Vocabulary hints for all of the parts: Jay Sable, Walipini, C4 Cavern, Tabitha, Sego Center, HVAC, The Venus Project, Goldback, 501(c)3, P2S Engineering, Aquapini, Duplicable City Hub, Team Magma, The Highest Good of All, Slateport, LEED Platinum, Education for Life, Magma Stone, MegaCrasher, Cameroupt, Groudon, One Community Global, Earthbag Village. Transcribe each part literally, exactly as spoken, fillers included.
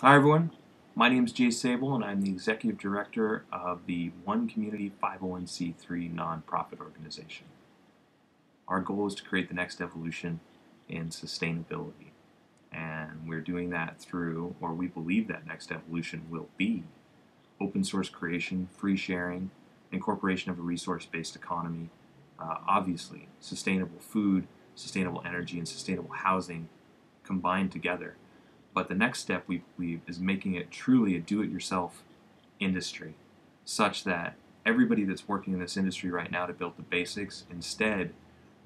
Hi everyone, my name is Jay Sable and I'm the Executive Director of the One Community five oh one c three nonprofit organization. Our goal is to create the next evolution in sustainability, and we're doing that through, or we believe that next evolution will be, open source creation, free sharing, incorporation of a resource-based economy, uh, obviously sustainable food, sustainable energy, and sustainable housing combined together. But the next step, we believe, is making it truly a do-it-yourself industry, such that everybody that's working in this industry right now to build the basics instead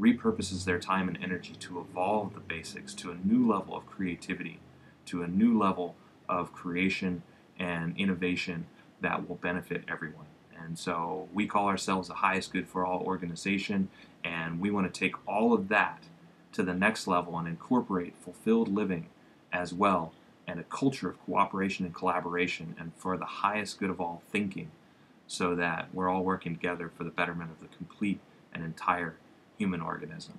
repurposes their time and energy to evolve the basics to a new level of creativity, to a new level of creation and innovation that will benefit everyone. And so we call ourselves the Highest Good for All organization, and we want to take all of that to the next level and incorporate fulfilled living as well, and a culture of cooperation and collaboration, and for the highest good of all thinking, so that we're all working together for the betterment of the complete and entire human organism.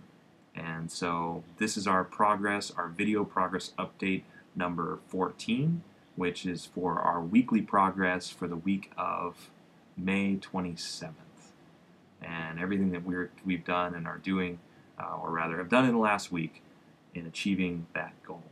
And so this is our progress, our video progress update number fourteen, which is for our weekly progress for the week of May twenty-seventh. And everything that we're, we've done and are doing, uh, or rather have done in the last week in achieving that goal.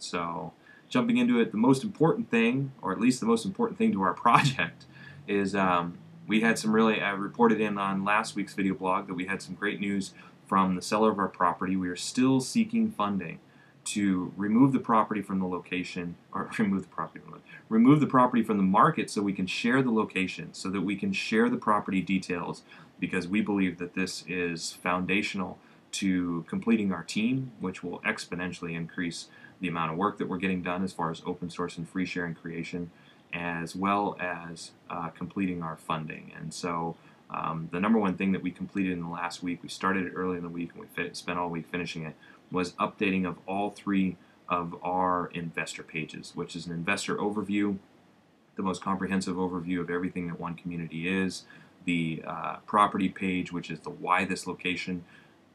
So jumping into it, the most important thing, or at least the most important thing to our project, is um, we had some really, I reported in on last week's video blog that we had some great news from the seller of our property. We are still seeking funding to remove the property from the location, or remove the property, remove the property from the market so we can share the location, so that we can share the property details, because we believe that this is foundational to completing our team, which will exponentially increase the amount of work that we're getting done as far as open source and free sharing creation, as well as uh, completing our funding. And so um, the number one thing that we completed in the last week, we started it early in the week and we fit, spent all week finishing it, was updating of all three of our investor pages, which is an investor overview, the most comprehensive overview of everything that One Community is, the uh, property page, which is the why this location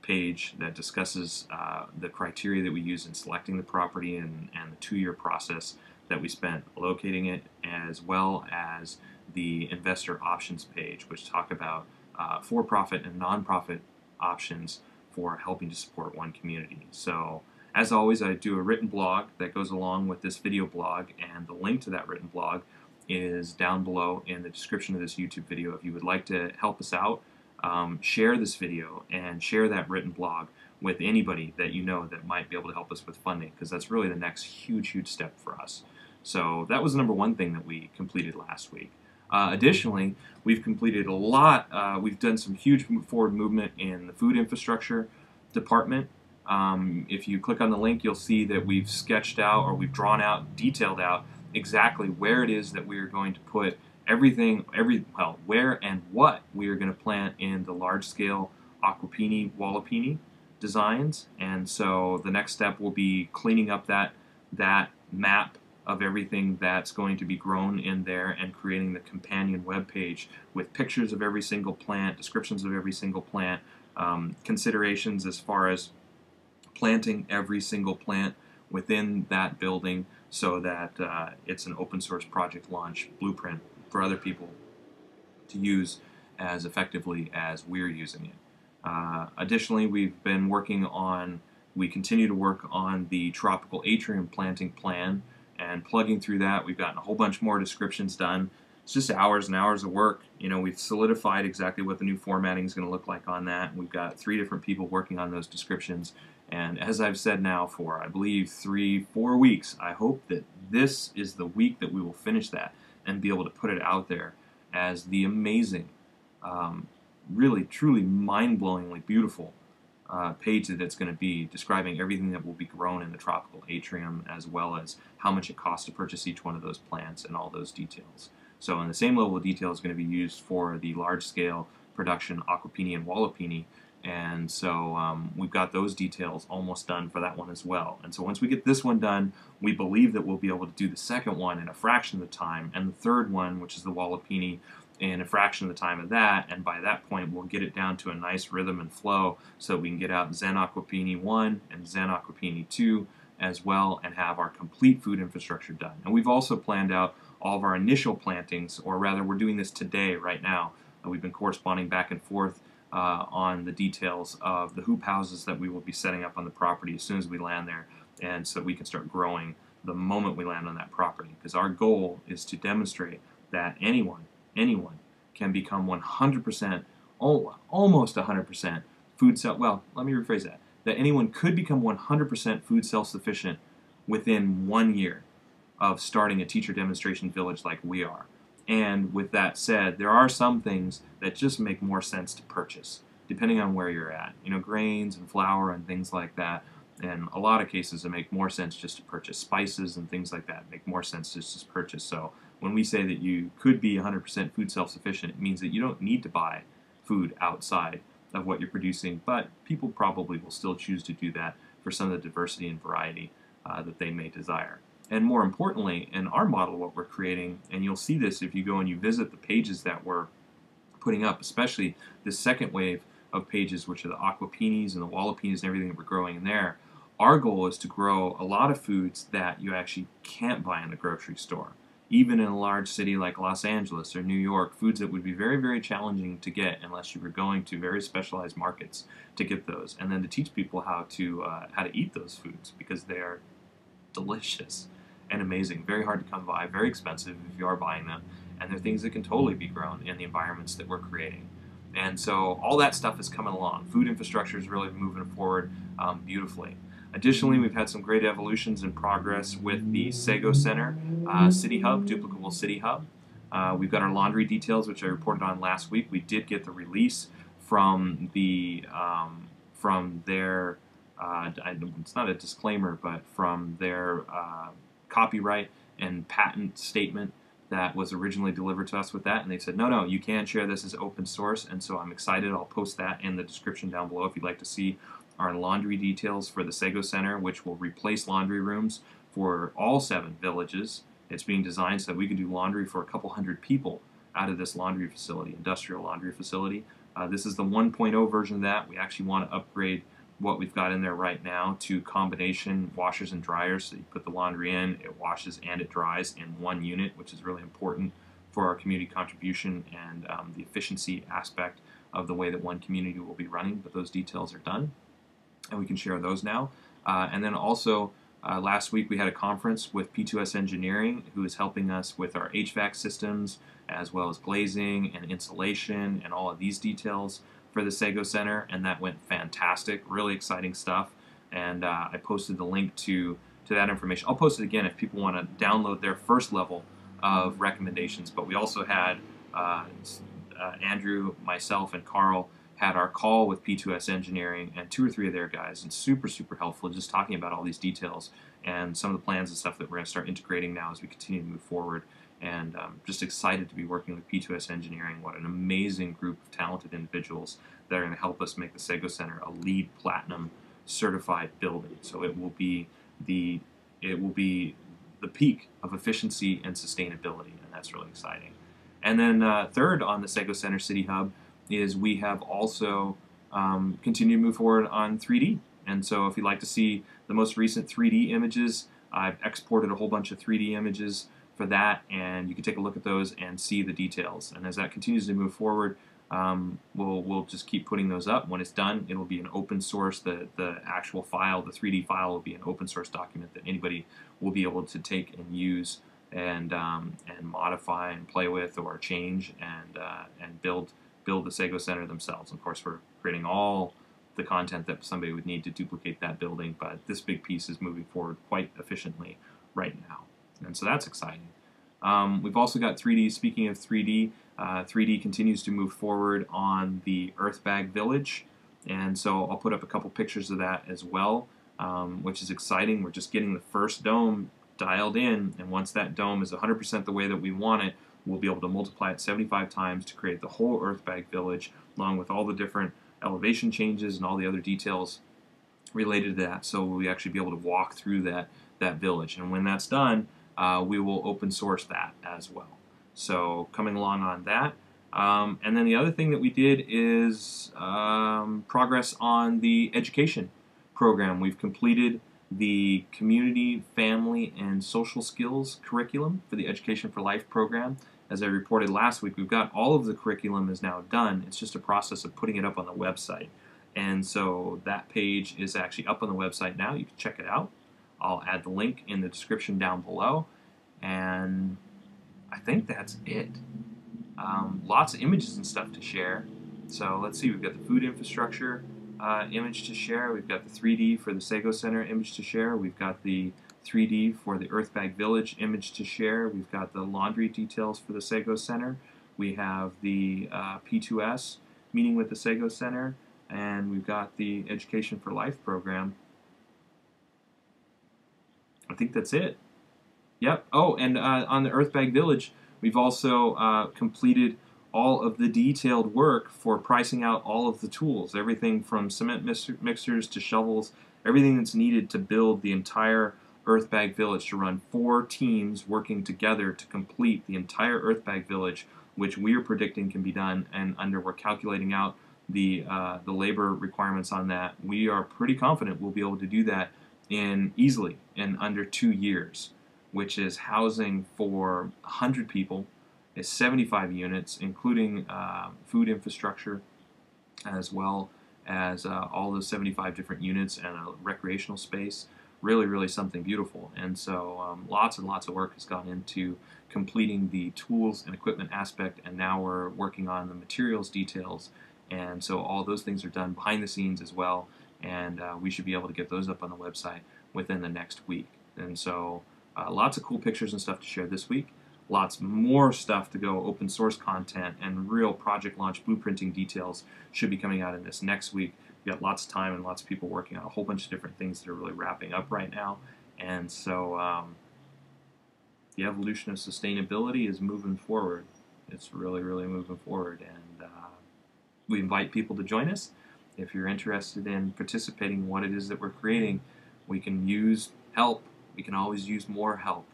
page that discusses uh, the criteria that we use in selecting the property and, and the two-year process that we spent locating it, as well as the investor options page, which talk about uh, for-profit and non-profit options for helping to support One Community. So as always, I do a written blog that goes along with this video blog, and the link to that written blog is down below in the description of this YouTube video. If you would like to help us out, Um, share this video and share that written blog with anybody that you know that might be able to help us with funding, because that's really the next huge, huge step for us. So that was the number one thing that we completed last week. Uh, additionally, we've completed a lot. Uh, we've done some huge forward movement in the food infrastructure department. Um, if you click on the link, you'll see that we've sketched out, or we've drawn out, detailed out exactly where it is that we are going to put everything, every well, where and what we are going to plant in the large-scale Aquapini, Walipini designs, and so the next step will be cleaning up that that map of everything that's going to be grown in there, and creating the companion web page with pictures of every single plant, descriptions of every single plant, um, considerations as far as planting every single plant within that building, so that uh, it's an open-source project launch blueprint for other people to use as effectively as we're using it. Uh, additionally, we've been working on, we continue to work on the tropical atrium planting plan and plugging through that. We've gotten a whole bunch more descriptions done. It's just hours and hours of work. You know, we've solidified exactly what the new formatting is going to look like on that. We've got three different people working on those descriptions. And as I've said now for, I believe, three, four weeks, I hope that this is the week that we will finish that and be able to put it out there as the amazing, um, really, truly mind-blowingly beautiful uh, page that it's going to be, describing everything that will be grown in the tropical atrium, as well as how much it costs to purchase each one of those plants and all those details. So in the same level of detail is going to be used for the large-scale production Aquapini and Walipini, and so um, we've got those details almost done for that one as well. And so once we get this one done, we believe that we'll be able to do the second one in a fraction of the time, and the third one, which is the Walipini, in a fraction of the time of that, and by that point we'll get it down to a nice rhythm and flow so that we can get out Zen Aquapini one and Zen Aquapini two, as well and have our complete food infrastructure done. And we've also planned out all of our initial plantings, or rather we're doing this today right now. Uh, we've been corresponding back and forth uh, on the details of the hoop houses that we will be setting up on the property as soon as we land there, and so we can start growing the moment we land on that property, because our goal is to demonstrate that anyone, anyone can become one hundred percent, almost one hundred percent food self, well, let me rephrase that, that anyone could become one hundred percent food self-sufficient within one year of starting a teacher demonstration village like we are. And with that said, there are some things that just make more sense to purchase, depending on where you're at. You know, grains and flour and things like that. And a lot of cases, it make more sense just to purchase. Spices and things like that make more sense just to purchase. So when we say that you could be one hundred percent food self-sufficient, it means that you don't need to buy food outside of what you're producing, but people probably will still choose to do that for some of the diversity and variety uh, that they may desire. And more importantly, in our model, what we're creating, and you'll see this if you go and you visit the pages that we're putting up, especially the second wave of pages, which are the Aquapinis and the Walipinis and everything that we're growing in there, our goal is to grow a lot of foods that you actually can't buy in the grocery store. Even in a large city like Los Angeles or New York, foods that would be very, very challenging to get unless you were going to very specialized markets to get those, and then to teach people how to uh, how to eat those foods, because they are delicious and amazing, very hard to come by, very expensive if you are buying them, and they're things that can totally be grown in the environments that we're creating. And so all that stuff is coming along. Food infrastructure is really moving forward um, beautifully. Additionally, we've had some great evolutions and progress with the Sego Center uh, City Hub, Duplicable City Hub. Uh, we've got our laundry details, which I reported on last week. We did get the release from the um, from their uh, it's not a disclaimer, but from their uh, copyright and patent statement that was originally delivered to us with that, and they said, no, no, you can share this as open source, and so I'm excited. I'll post that in the description down below if you'd like to see our laundry details for the Sego Center, which will replace laundry rooms for all seven villages. It's being designed so that we can do laundry for a couple hundred people out of this laundry facility, industrial laundry facility. Uh, this is the one point oh version of that. We actually want to upgrade what we've got in there right now to combination washers and dryers, so you put the laundry in, it washes and it dries in one unit, which is really important for our community contribution and um, the efficiency aspect of the way that One Community will be running. But those details are done, and we can share those now. Uh, and then also uh, last week we had a conference with P two S Engineering, who is helping us with our H V A C systems, as well as glazing and insulation and all of these details for the Sego Center, and that went fantastic, really exciting stuff. And uh, I posted the link to, to that information. I'll post it again if people want to download their first level of recommendations. But we also had uh, uh, Andrew, myself, and Carl had our call with P two S Engineering and two or three of their guys, and super, super helpful, just talking about all these details and some of the plans and stuff that we're going to start integrating now as we continue to move forward. And I'm um, just excited to be working with P two S Engineering. What an amazing group of talented individuals that are going to help us make the Sego Center a LEED Platinum certified building. So it will be the it will be the peak of efficiency and sustainability, and that's really exciting. And then uh, third on the Sego Center City Hub is we have also um, continued to move forward on three D. And so if you'd like to see the most recent three D images, I've exported a whole bunch of three D images for that, and you can take a look at those and see the details. And as that continues to move forward, um, we'll we'll just keep putting those up. When it's done, it'll be an open source. The the actual file, the three D file, will be an open source document that anybody will be able to take and use and um, and modify and play with or change and uh, and build build the Sego Center themselves. Of course, we're creating all the content that somebody would need to duplicate that building, but this big piece is moving forward quite efficiently right now. And so that's exciting. Um, we've also got three D. Speaking of three D, uh, three D continues to move forward on the Earthbag Village. And so I'll put up a couple pictures of that as well, um, which is exciting. We're just getting the first dome dialed in. And once that dome is one hundred percent the way that we want it, we'll be able to multiply it seventy-five times to create the whole Earthbag Village, along with all the different elevation changes and all the other details related to that. So we'll actually be able to walk through that, that village. And when that's done, Uh, we will open source that as well. So coming along on that. Um, and then the other thing that we did is um, progress on the education program. We've completed the Community, Family, and Social Skills curriculum for the Education for Life program. As I reported last week, we've got all of the curriculum is now done. It's just a process of putting it up on the website. And so that page is actually up on the website now. You can check it out. I'll add the link in the description down below. And I think that's it. Um, lots of images and stuff to share. So let's see, we've got the food infrastructure uh, image to share. We've got the three D for the Sego Center image to share. We've got the three D for the Earthbag Village image to share. We've got the laundry details for the Sego Center. We have the uh, P two S meeting with the Sego Center. And we've got the Education for Life program. I think that's it. Yep. Oh, and uh, on the Earthbag Village, we've also uh, completed all of the detailed work for pricing out all of the tools, everything from cement mixers to shovels, everything that's needed to build the entire Earthbag Village, to run four teams working together to complete the entire Earthbag Village, which we are predicting can be done, and under we're calculating out the uh, the labor requirements on that. We are pretty confident we'll be able to do that in easily in under two years, which is housing for one hundred people, is seventy-five units, including uh, food infrastructure, as well as uh, all those seventy-five different units and a recreational space. Really, really something beautiful. And so um, lots and lots of work has gone into completing the tools and equipment aspect, and now we're working on the materials details. And so all those things are done behind the scenes as well, and uh, we should be able to get those up on the website within the next week. And so uh, lots of cool pictures and stuff to share this week, lots more stuff to go, open source content and real project launch blueprinting details should be coming out in this next week. We've got lots of time and lots of people working on a whole bunch of different things that are really wrapping up right now. And so um, the evolution of sustainability is moving forward. It's really, really moving forward. And uh, we invite people to join us. If you're interested in participating in what it is that we're creating, we can use help. We can always use more help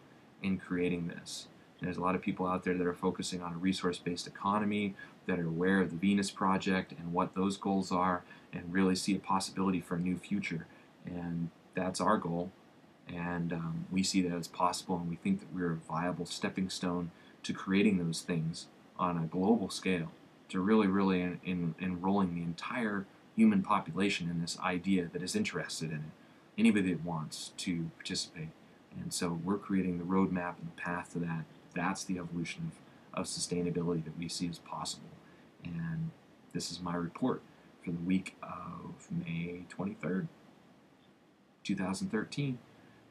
in creating this. And there's a lot of people out there that are focusing on a resource-based economy, that are aware of the Venus Project and what those goals are, and really see a possibility for a new future. And that's our goal. And um, we see that as possible, and we think that we're a viable stepping stone to creating those things on a global scale, to really, really in, in, enrolling the entire human population in this idea that is interested in it, anybody that wants to participate. And so we're creating the roadmap and the path to that. That's the evolution of, of sustainability that we see as possible. And this is my report for the week of May twenty-third, two thousand thirteen.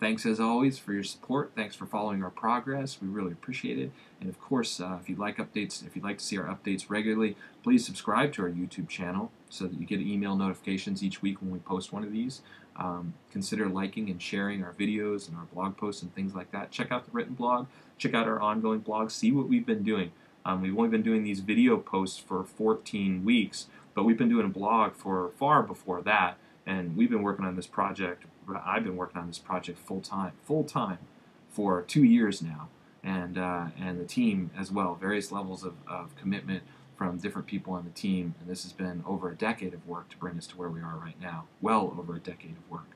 Thanks, as always, for your support. Thanks for following our progress. We really appreciate it. And, of course, uh, if you'd like updates, if you'd like to see our updates regularly, please subscribe to our YouTube channel so that you get email notifications each week when we post one of these. Um, consider liking and sharing our videos and our blog posts and things like that. Check out the written blog. Check out our ongoing blog. See what we've been doing. Um, we've only been doing these video posts for fourteen weeks, but we've been doing a blog for far before that, and we've been working on this project. I've been working on this project full-time, full-time for two years now, and uh, and the team as well, various levels of, of commitment from different people on the team, and this has been over a decade of work to bring us to where we are right now, well over a decade of work.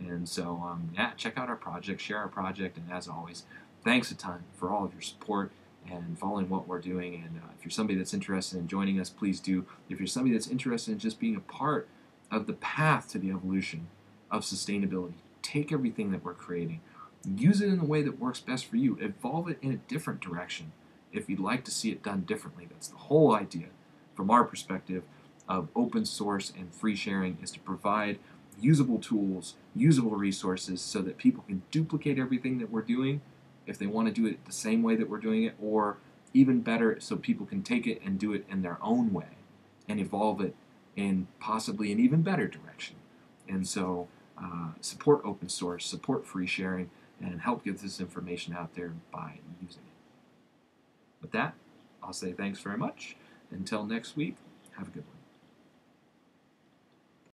And so, um, yeah, check out our project, share our project, and as always, thanks a ton for all of your support and following what we're doing. And uh, if you're somebody that's interested in joining us, please do. If you're somebody that's interested in just being a part of the path to the evolution of sustainability, take everything that we're creating, use it in the way that works best for you, evolve it in a different direction if you'd like to see it done differently. That's the whole idea from our perspective of open source and free sharing, is to provide usable tools, usable resources, so that people can duplicate everything that we're doing if they want to do it the same way that we're doing it, or even better, so people can take it and do it in their own way and evolve it in possibly an even better direction. And so Uh, support open source, support free sharing, and help get this information out there by using it. With that, I'll say thanks very much. Until next week, have a good one.